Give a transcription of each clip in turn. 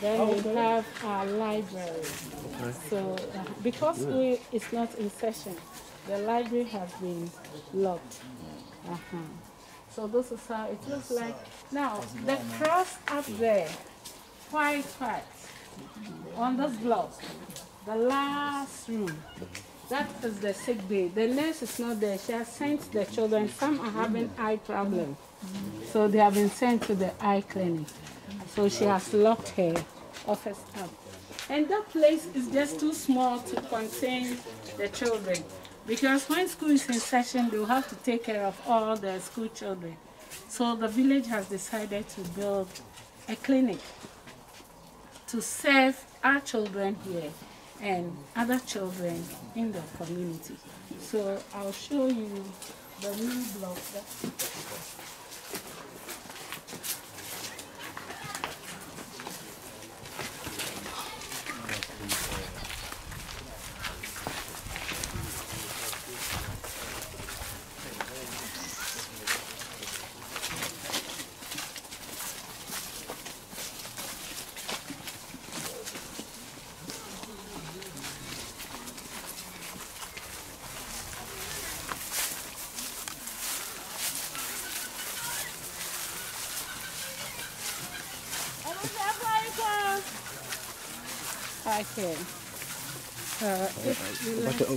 Then we have our library. Okay. So because it's not in session, the library has been locked. So this is how it looks like. Now, the cross up there, quite on this block, the last room, that is the sick bay. The nurse is not there. She has sent the children. Some are having eye problems. So they have been sent to the eye clinic. So she has locked her office up. And that place is just too small to contain the children. Because when school is in session, they'll have to take care of all the school children. So the village has decided to build a clinic to serve our children here and other children in the community. So I'll show you the new block. Okay. But oh,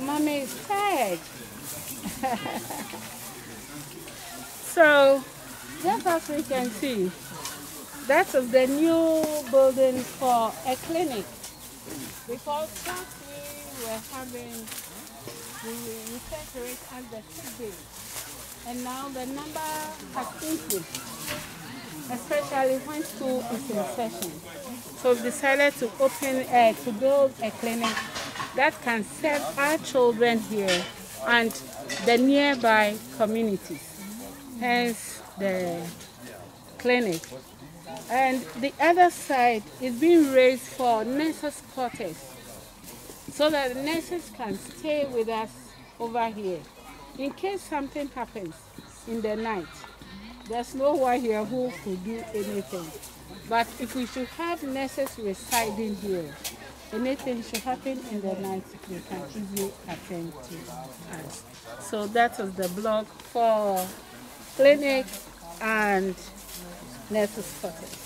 mommy is tired. So, just as we can see, that is the new building for a clinic. Because that we were having the research rate at the city. And now the number has increased, especially when school is in session. So we've decided to build a clinic that can serve our children here and the nearby communities, hence the clinic. And the other side is being raised for nurses' quarters, so that the nurses can stay with us over here. In case something happens in the night, there's no one here who could do anything. But if we should have nurses residing here, anything should happen in the night, they can easily attend to us. So that was the blog for clinic and nurses' quarters.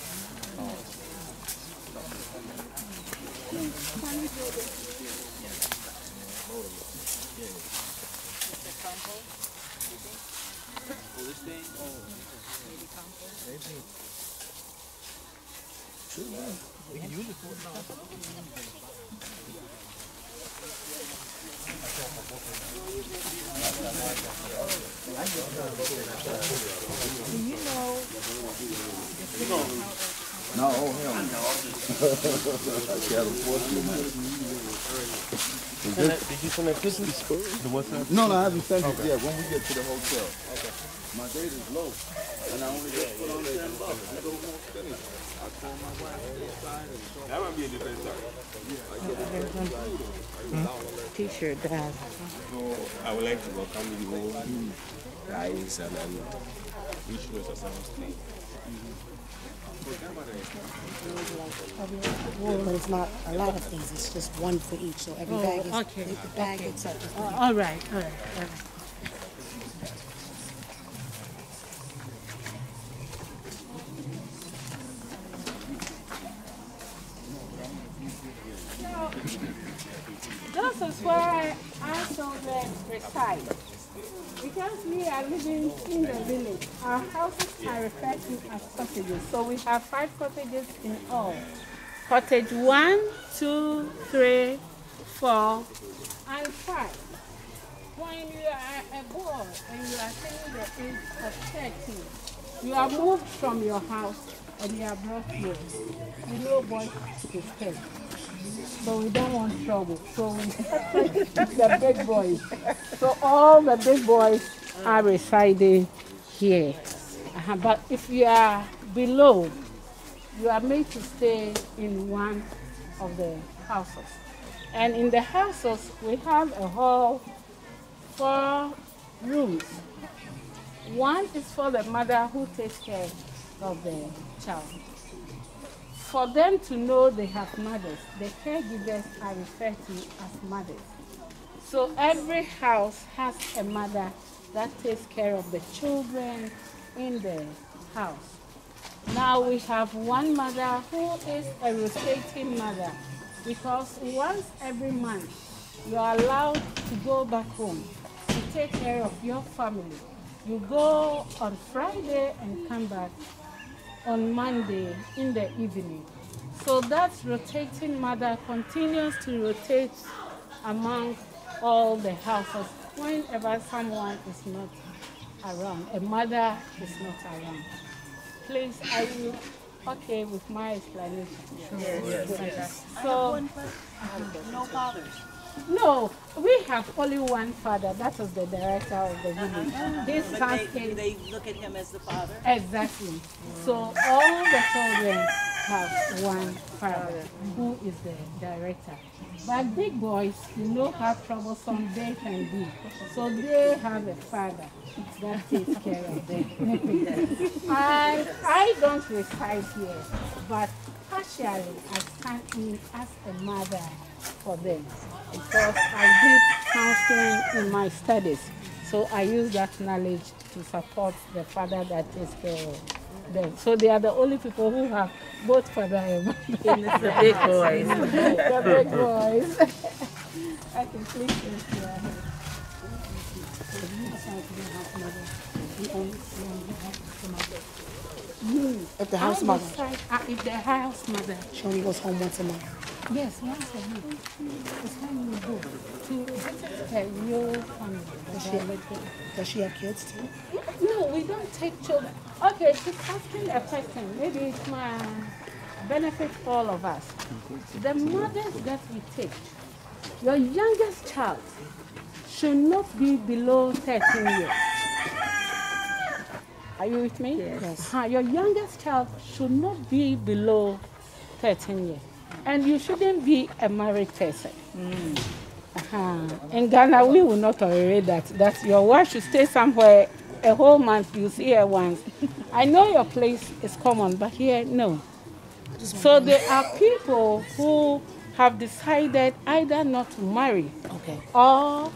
We can use it for now. Did you send a Christmas story? No, I haven't sent it yet. When we get to the hotel. Okay. My date is low, and I only just put on $10. I don't want to finish. I call my wife on the side and show. That might be a different time. T-shirt, Dad. So I would like to welcome you all, guys, and wish you a successful day. Well, it's not a lot of things. It's just one for each. So every bag is the bag itself. All right. This is where our children reside. Because we are living in the village, our houses are referred to as cottages. So we have 5 cottages in all. Cottage 1, 2, 3, 4, and 5. When you are a boy and you are sitting the age of 30, you are moved from your house and you are brought here. You know what is But we don't want trouble, so we the big boys. So all the big boys are residing here. But if you are below, you are made to stay in one of the houses. And in the houses, we have a hall, 4 rooms. One is for the mother who takes care of the child. For them to know they have mothers, the caregivers are referred to as mothers. So every house has a mother that takes care of the children in the house. Now we have one mother who is a rotating mother, because once every month you are allowed to go back home to take care of your family. You go on Friday and come back on Monday in the evening. So that rotating mother continues to rotate among all the houses whenever someone is not around, a mother is not around. Please, are you okay with my explanation? Yes. So, no fathers? No, we have only one father. That is the director of the village. His son came. They look at him as the father? Exactly. So all the children have one father who is the director. But big boys, you know how troublesome they can be. So they have a father that takes care of them. I don't reside here, but partially I stand in as a mother for them, because I did counseling in my studies, so I use that knowledge to support the father that takes care of them. So they are the only people who have both father and mother. The big boys. The big boys. I can please raise your hand. If the house mother. If the house mother. She only goes home once a month. Yes, once a week. It's time you go to visit her real family. Does she have kids too? No, we don't take children. Okay, she's asking a question. Maybe it might benefit all of us. The mothers that we take, your youngest child should not be below 13 years. Are you with me? Yes. Your youngest child should not be below 13 years. And you shouldn't be a married person. In Ghana, we will not tolerate that. That your wife should stay somewhere a whole month, you see her once. I know your place is common, but here, no. So there are people who have decided either not to marry, okay, or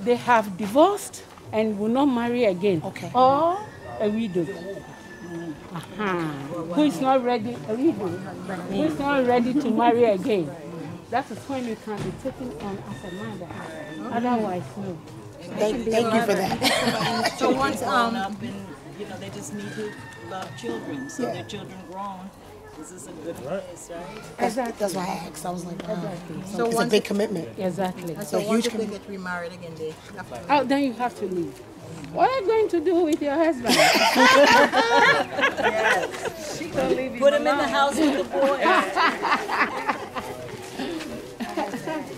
they have divorced and will not marry again, okay, or a widow. Who is not ready? Who is not ready to marry again? That is when you can be taken on as a mother. Otherwise, no. Thank you for that. So once up and they just need to love children. So their children grown. This is a good place, right? Exactly. That's why I asked. I was like, exactly. So it's a big commitment. Exactly. So once they get remarried again, they have to. Oh, then you have to leave. What are you going to do with your husband? Yes. She can leave you. Put him in the house with the boy.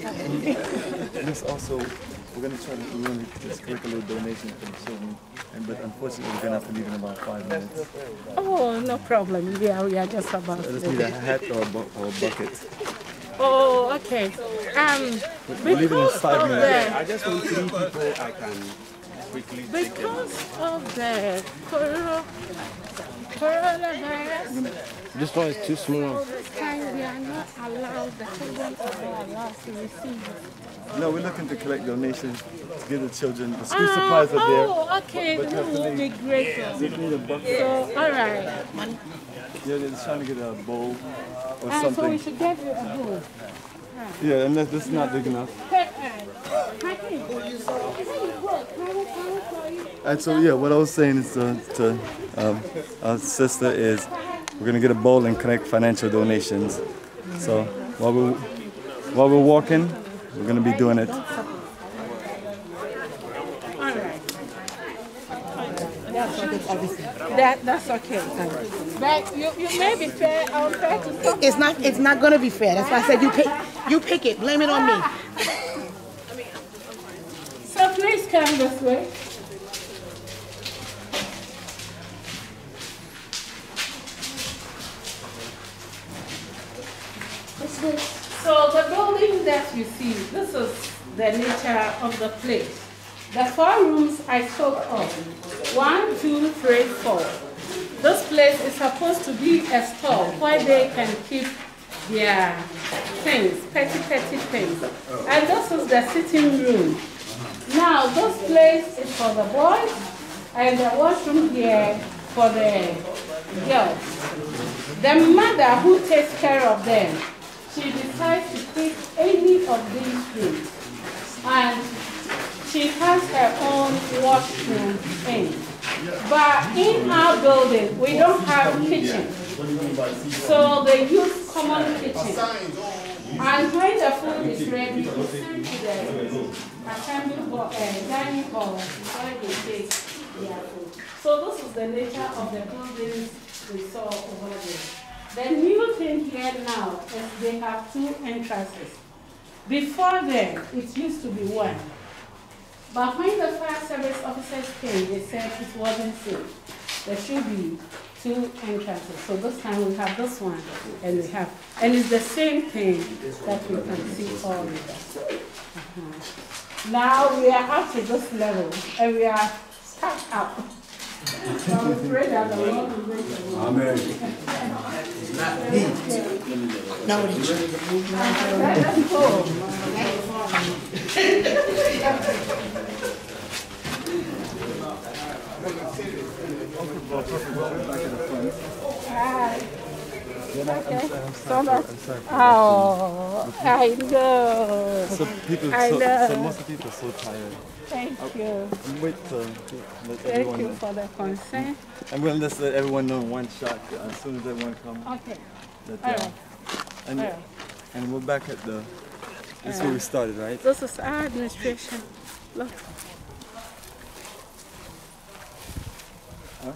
And it's also, we're going to try to just make a little donation for the children, but unfortunately, we're going to have to leave in about 5 minutes. Oh, no problem. Yeah, we are just about to need a hat or a bucket. Oh, okay. We're leaving in 5 minutes. I just want 3 people I can... Because of the coronavirus, this one is too small. This time we are not allowed, the children are allowed to receive it. No, we're looking to collect donations to give the children the school supplies are there. Oh, okay, we will be grateful. They need a bucket. So, all right. Yeah, they're trying to get a bowl or something. So we should give you a bowl. Yeah, and that's not big enough. And so, yeah, what I was saying is to our sister is we're going to get a bowl and collect financial donations. So while we're walking, we're going to be doing it. All right. get everything. That's okay. Right. But you may be fair, unfair to someone. It's not gonna be fair. That's why I said you pick it. Blame it on me. So please come this way. So the building that you see, this is the nature of the place. The four rooms I spoke of, 1, 2, 3, 4. This place is supposed to be a store where they can keep their things, petty things. And this is the sitting room. Now this place is for the boys and the washroom here for the girls. The mother who takes care of them, she decides to pick any of these rooms, and she has her own washroom in. But in our building, we don't have kitchen, so they use common kitchen. And when the food is ready, we send to the assembly hall, dining hall, where they take their food. So this is the nature of the buildings we saw over there. The new thing here now is they have 2 entrances. Before then, it used to be 1. But when the fire service officers came, they said it wasn't safe. There should be 2 entrances. So this time we have this one, and we have, and it's the same thing that you can see all with us. Now we are up to this level, and we are stuck up. So I'm afraid that the Lord will bring you. Amen. Let's go. Okay. So much. Oh, I know. So most of people are so tired. Thank you. Thank you for the consent. I'm going to just let everyone know in one shot as soon as everyone comes. Okay. And we're back at the. This is where we started, right? This is our administration. Look. Huh?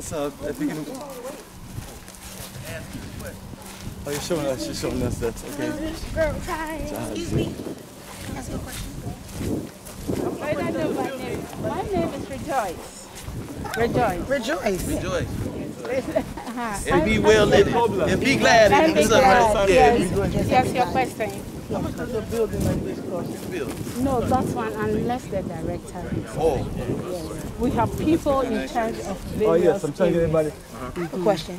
So if you can. Oh, you're showing us. She's showing us that. Okay. Excuse me. Can I ask you a question? I don't know my name. My name is Rejoice. Rejoice. And be well living. And be glad in the sunrise. Yes, your question. How much does a building like this cost? No, that's one, unless the director is. Oh. Yes. We have people in charge of various. Oh, yes, I'm trying to get anybody. I have a question.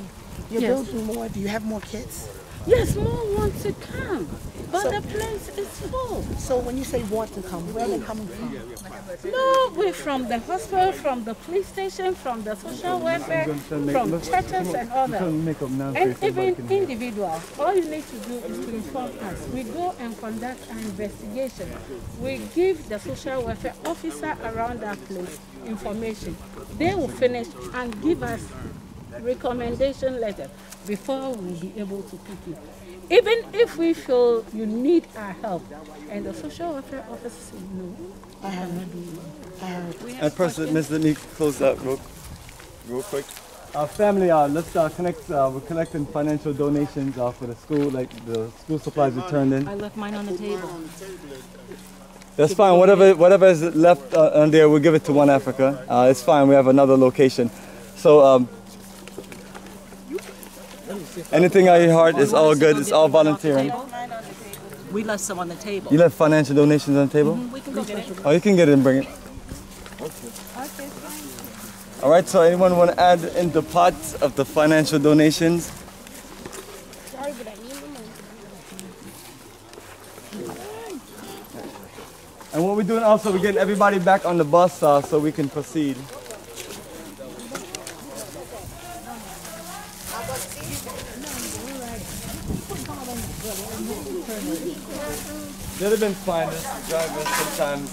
Your bills are more. Do you have more kids? Yes, more want to come, but so, the place is full. So when you say want to come, where are they coming from? No, we're from the hospital, from the police station, from the social welfare, from churches and others, and even individuals. All you need to do is to inform us. We go and conduct an investigation. We give the social welfare officer around that place information. They will finish and give us recommendation letter before we'll be able to pick it. Even if we feel you need our help, and the social welfare office says no, I have not been. And person, Miss, let me close that real quick. Our family, let's connect. We're collecting financial donations for the school, like the school supplies we turned in. I left mine on the table. That's fine. Whatever is left on there, we'll give it to One Africa. It's fine. We have another location, so. Anything on your heart is all good. It's all volunteering. We left some on the table. You left financial donations on the table? Mm-hmm. We can go get it. Oh, you can get it and bring it. Okay. All right. So, anyone want to add in the pot of the financial donations? Sorry, but I need money. And what we're doing also, we're getting everybody back on the bus so we can proceed. They'd have been fine, just driving sometimes.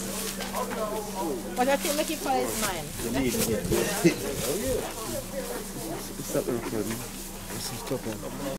What I keep looking for is mine. You need it. Stop the recording. This is